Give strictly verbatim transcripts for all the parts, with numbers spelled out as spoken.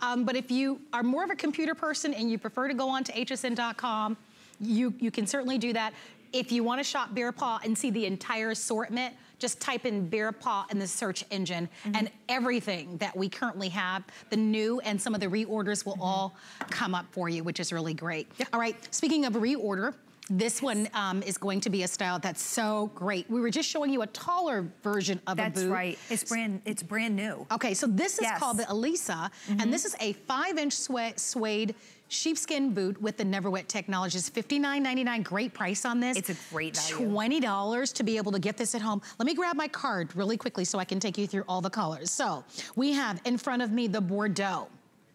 Um, but if you are more of a computer person and you prefer to go on to H S N dot com, you, you can certainly do that. If you want to shop BEARPAW and see the entire assortment, just type in BEARPAW in the search engine, mm-hmm. and everything that we currently have, the new and some of the reorders will mm-hmm. all come up for you, which is really great. Yep. All right, speaking of reorder, this yes. one um, is going to be a style that's so great. We were just showing you a taller version of that's a boot. That's right. It's brand, it's brand new. Okay, so this is yes. called the Alyssa, mm-hmm. and this is a five-inch suede sheepskin boot with the Neverwet Technologies. fifty-nine ninety-nine, great price on this. It's a great value. twenty dollars to be able to get this at home. Let me grab my card really quickly so I can take you through all the colors. So we have in front of me the Bordeaux.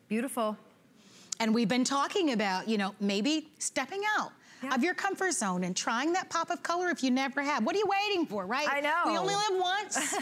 Beautiful. And we've been talking about, you know, maybe stepping out yeah. of your comfort zone and trying that pop of color if you never have. What are you waiting for, right? I know. We only live once.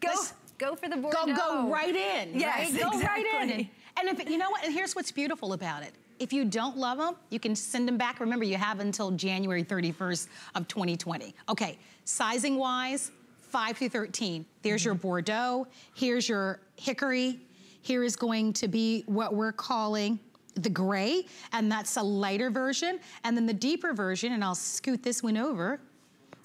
Go, Let's, go for the Bordeaux. Go, go right in. Yes, right? Go exactly. right in. And if, you know what, and here's what's beautiful about it. If you don't love them, you can send them back. Remember, you have until January thirty-first of twenty twenty. Okay, sizing wise, five through thirteen. There's mm-hmm. your Bordeaux, here's your Hickory, here is going to be what we're calling the gray, and that's a lighter version. And then the deeper version, and I'll scoot this one over,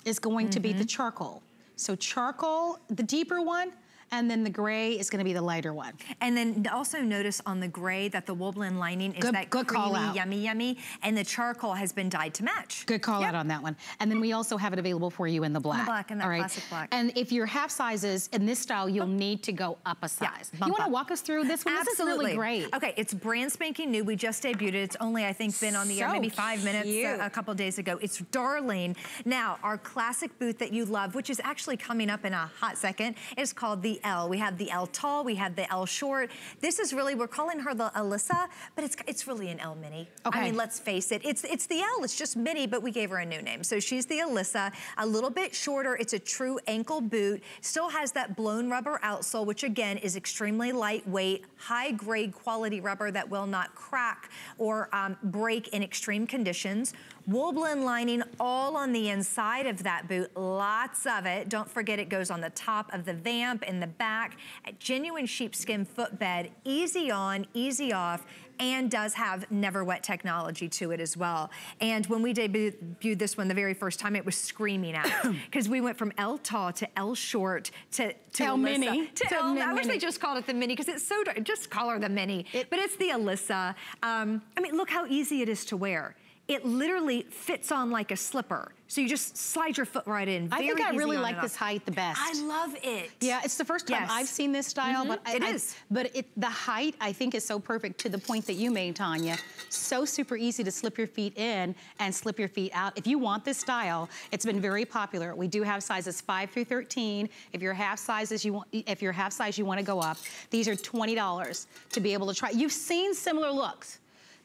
is going mm-hmm. to be the charcoal. So charcoal, the deeper one, and then the gray is going to be the lighter one. And then also notice on the gray that the wool blend lining is good, that good creamy, call out. yummy, yummy, and the charcoal has been dyed to match. Good call yep. out on that one. And then we also have it available for you in the black. In the black, in that right? classic black. And if you're half sizes in this style, you'll need to go up a size. Yeah, you want to walk us through this one? Absolutely. This is really great. Okay, it's brand spanking new. We just debuted it. It's only, I think, been on the so air maybe five cute. minutes a, a couple days ago. It's darling. Now, our classic boot that you love, which is actually coming up in a hot second, is called the L. We have the L tall, we have the L short. This is really, we're calling her the Alyssa, but it's it's really an L mini. Okay. I mean, let's face it. It's it's the L, it's just mini, but we gave her a new name. So she's the Alyssa, a little bit shorter. It's a true ankle boot. Still has that blown rubber outsole, which again is extremely lightweight, high grade quality rubber that will not crack or um, break in extreme conditions. Wool blend lining all on the inside of that boot, lots of it. Don't forget it goes on the top of the vamp, in the back, a genuine sheepskin footbed, easy on, easy off, and does have Neverwet technology to it as well. And when we debuted this one the very first time, it was screaming out because we went from L tall to L short to, to L Alyssa, mini. To, to L, mini. I wish they just called it the mini because it's so dark. Just call her the mini. It, but it's the Alyssa. Um, I mean, look how easy it is to wear. It literally fits on like a slipper. So you just slide your foot right in. Very I think I really like this height the best. I love it. Yeah, it's the first time yes. I've seen this style. Mm-hmm. but I, it I, is. But it, the height, I think, is so perfect to the point that you made, Tanya. So super easy to slip your feet in and slip your feet out. If you want this style, it's been very popular. We do have sizes five through thirteen. If you're half sizes, you want, if you're half size, you want to go up. These are twenty dollars to be able to try. You've seen similar looks.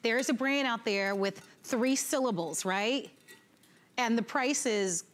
There's a brand out there with three syllables, right? And the price is,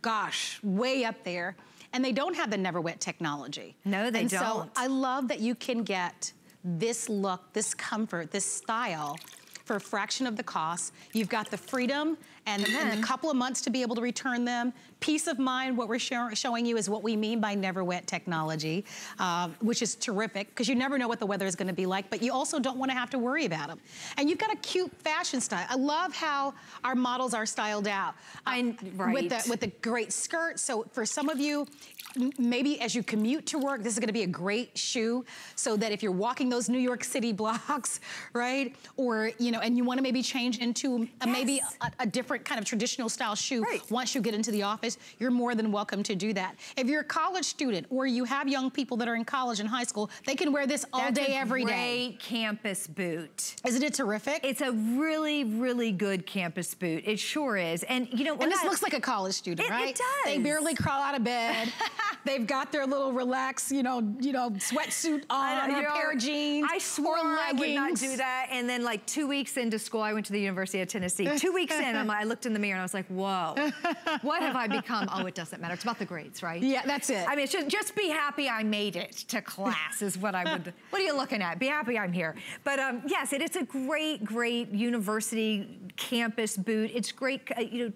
gosh, way up there. And they don't have the Neverwet technology. No, they and don't. So I love that you can get this look, this comfort, this style for a fraction of the cost. You've got the freedom and, mm-hmm. and a couple of months to be able to return them. Peace of mind, what we're sh showing you is what we mean by Neverwet technology, uh, which is terrific because you never know what the weather is gonna be like, but you also don't wanna have to worry about them. And you've got a cute fashion style. I love how our models are styled out. Um, I, right. With the, with the great skirt, so for some of you, maybe as you commute to work, this is gonna be a great shoe so that if you're walking those New York City blocks, right? Or, you know, and you wanna maybe change into a, yes. maybe a, a different kind of traditional style shoe right. once you get into the office, you're more than welcome to do that. If you're a college student or you have young people that are in college and high school, they can wear this all That's day, every day. Great campus boot. Isn't it terrific? It's a really, really good campus boot. It sure is. And you know, and this I, looks like a college student, it, right? It does. They barely crawl out of bed. They've got their little relaxed, you know, you know, sweatsuit on, know, a pair all, of jeans. I swore I would not do that. And then like two weeks into school, I went to the University of Tennessee. Two weeks in, I'm, I looked in the mirror and I was like, whoa, what have I become? Oh, it doesn't matter. It's about the grades, right? Yeah, that's it. I mean, it's just, just be happy I made it to class is what I would, what are you looking at? Be happy I'm here. But um, yes, it, it's a great, great university campus boot. It's great, uh, you know,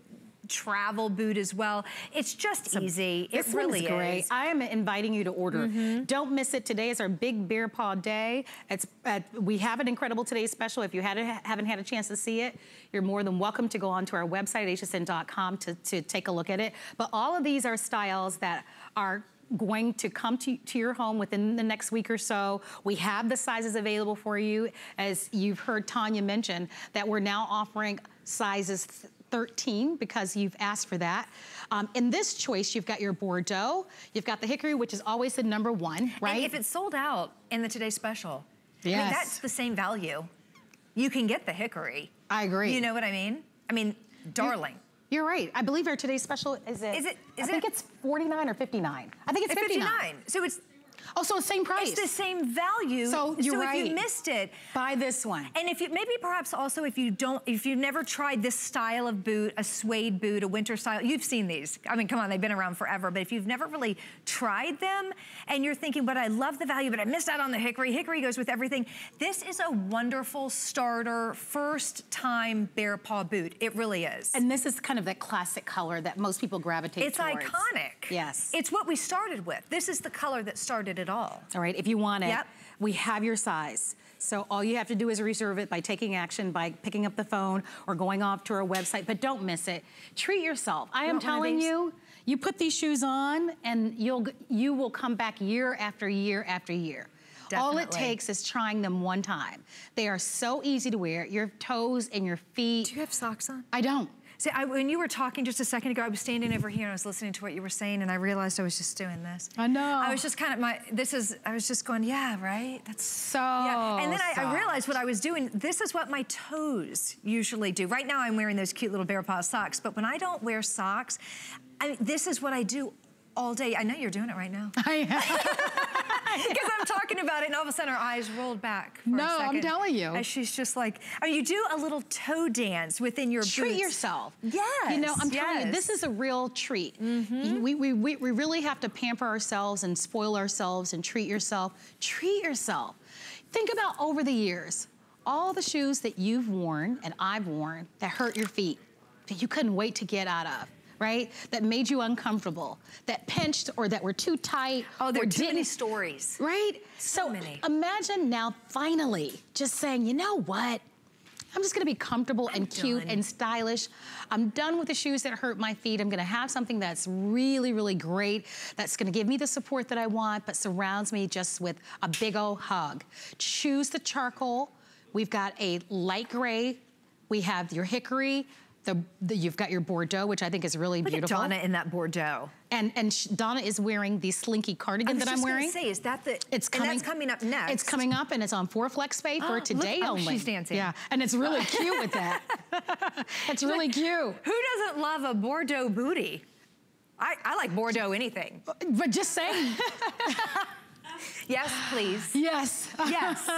travel boot as well. It's just it's easy. A, it really is great. Is. I am inviting you to order. Mm-hmm. Don't miss it. Today is our big Bear Paw Day. It's uh, we have an incredible today's special. If you had, haven't had a chance to see it, you're more than welcome to go onto our website at h s n dot com to, to take a look at it. But all of these are styles that are going to come to, to your home within the next week or so. We have the sizes available for you. As you've heard Tanya mention, that we're now offering sizes thirteen because you've asked for that. Um, in this choice, you've got your Bordeaux, you've got the Hickory, which is always the number one, right? And if it's sold out in the Today Special, yes. I mean, that's the same value. You can get the Hickory. I agree. You know what I mean? I mean, darling. You You're right. I believe our Today's Special is it. Is it? Is I think it, it's forty-nine or fifty-nine. I think it's, it's fifty-nine. fifty-nine. So it's. Oh, so it's same price. It's the same value. So you're so right. So if you missed it, buy this one. And if you maybe perhaps also if you don't, if you've never tried this style of boot, a suede boot, a winter style, you've seen these. I mean, come on, they've been around forever. But if you've never really tried them, and you're thinking, but I love the value, but I missed out on the Hickory. Hickory goes with everything. This is a wonderful starter, first-time Bear Paw boot. It really is. And this is kind of that classic color that most people gravitate towards. It's iconic. Yes. It's what we started with. This is the color that started it all. All right, if you want it, yep. we have your size. So all you have to do is reserve it by taking action, by picking up the phone or going off to our website, but don't miss it. Treat yourself. I am telling you, you put these shoes on and you'll, you will come back year after year after year. Definitely. All it takes is trying them one time. They are so easy to wear. Your toes and your feet. Do you have socks on? I don't. See, I, when you were talking just a second ago, I was standing over here and I was listening to what you were saying, and I realized I was just doing this. I know. I was just kind of my. This is. I was just going, yeah, right. That's so. Yeah. And then I, I realized what I was doing. This is what my toes usually do. Right now, I'm wearing those cute little Bear Paw socks, but when I don't wear socks, I, this is what I do all day. I know you're doing it right now. I am. Because I'm talking about it, and all of a sudden her eyes rolled back for no, a second. No, I'm telling you. And she's just like, I mean, you do a little toe dance within your treat boots. Yourself. Yes. You know, I'm yes. telling you, this is a real treat. Mm-hmm. we, we, we, we really have to pamper ourselves and spoil ourselves and treat yourself. Treat yourself. Think about over the years, all the shoes that you've worn and I've worn that hurt your feet, that you couldn't wait to get out of. Right? That made you uncomfortable, that pinched or that were too tight. Oh, there are too many stories. Right? So, so many. Imagine now finally just saying, you know what? I'm just gonna be comfortable I'm and cute done. and stylish. I'm done with the shoes that hurt my feet. I'm gonna have something that's really, really great, that's gonna give me the support that I want, but surrounds me just with a big old hug. Choose the charcoal. We've got a light gray. We have your Hickory. The, the, you've got your Bordeaux, which I think is really Look beautiful. Look at Donna in that Bordeaux. And and sh Donna is wearing the slinky cardigan that I'm wearing. I was just gonna say, is that the? It's coming. And that's coming up next. It's coming up, and it's on Four Flex Pay for oh, today look, only. Oh, she's dancing. Yeah, and it's really cute with that. It's really cute. Who doesn't love a Bordeaux booty? I I like Bordeaux anything. But, but just saying. Yes, please. Yes. Yes.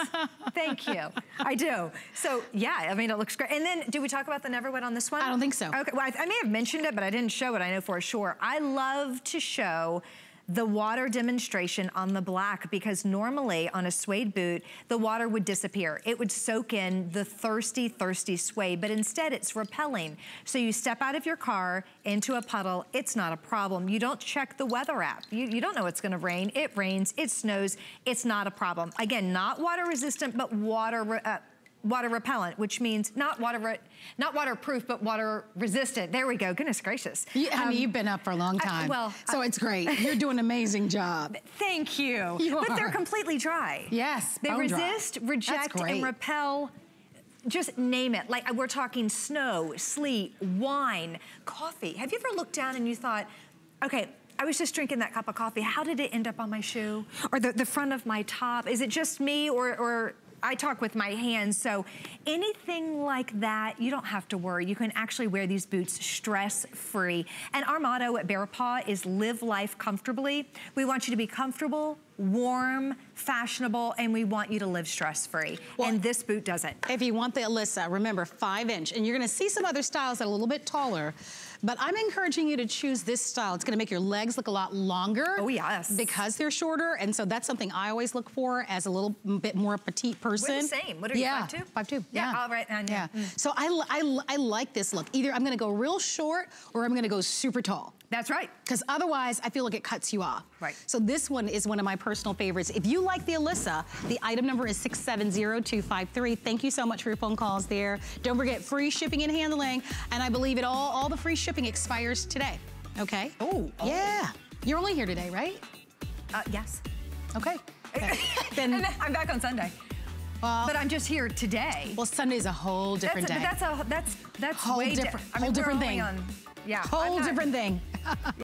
Thank you. I do. So, yeah, I mean, it looks great. And then, do we talk about the Neverwet on this one? I don't think so. Okay. Well, I, I may have mentioned it, but I didn't show it, I know for sure. I love to show the water demonstration on the black because normally on a suede boot, the water would disappear. It would soak in the thirsty, thirsty suede, but instead it's repelling. So you step out of your car into a puddle, it's not a problem. You don't check the weather app. You, you don't know it's gonna rain, it rains, it snows, it's not a problem. Again, not water resistant, but water re uh, water repellent, which means not water, re not waterproof, but water resistant. There we go. Goodness gracious. You, I mean, um, you've been up for a long time. I, well, so I, it's great. You're doing an amazing job. Thank you. You but are. They're completely dry. Yes. They resist, dry. reject, and repel. Just name it. Like we're talking snow, sleet, wine, coffee. Have you ever looked down and you thought, okay, I was just drinking that cup of coffee. How did it end up on my shoe or the, the front of my top? Is it just me or or? I talk with my hands, so anything like that, you don't have to worry. You can actually wear these boots stress-free. And our motto at Bear Paw is live life comfortably. We want you to be comfortable, warm, fashionable, and we want you to live stress-free. Well, and this boot doesn't. If you want the Alyssa, remember, five inch. And you're gonna see some other styles that are a little bit taller, But I'm encouraging you to choose this style. It's gonna make your legs look a lot longer. Oh, yes. Because they're shorter. And so that's something I always look for as a little bit more petite person. We're the same. What are you, yeah. five two? five two, yeah. yeah. All right, and yeah. yeah. Mm. So I, I, I like this look. Either I'm gonna go real short or I'm gonna go super tall. That's right. Because otherwise, I feel like it cuts you off. Right. So this one is one of my personal favorites. If you like the Alyssa, the item number is six seven zero two five three. Thank you so much for your phone calls there. Don't forget free shipping and handling. And I believe it all, all the free shipping expires today. Okay? Oh. oh. Yeah. You're only here today, right? Uh, yes. Okay. okay. Then and I'm back on Sunday. Well, but I'm just here today. Well, Sunday's a whole different that's a, day. But that's a, that's, that's whole way different, di I mean, whole different thing. On, yeah. Whole different thing.